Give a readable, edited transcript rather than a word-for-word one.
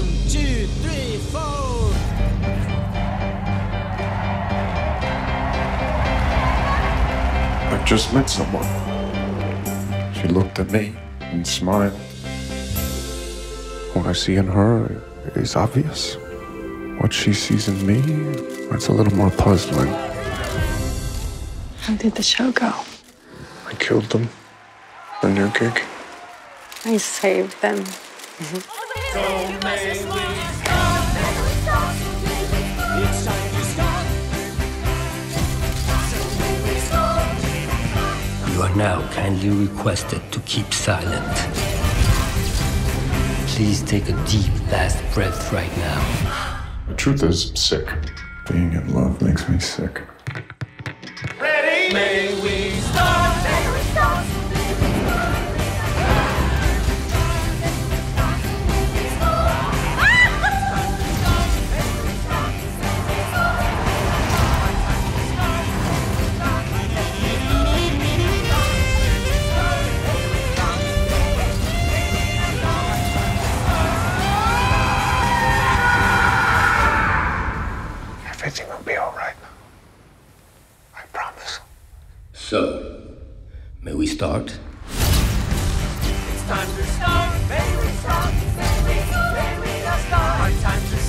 1, 2, 3, 4. I just met someone. She looked at me and smiled. What I see in her is obvious. What she sees in me, that's a little more puzzling. How did the show go? I killed them. On your gig. I saved them. You are now kindly requested to keep silent. Please take a deep last breath right now. The truth is, I'm sick. Being in love makes me sick. Ready? May we start? May we start? Everything will be all right now. I promise. So, may we start? It's time to start. May we start. May we start. May we start. Our time to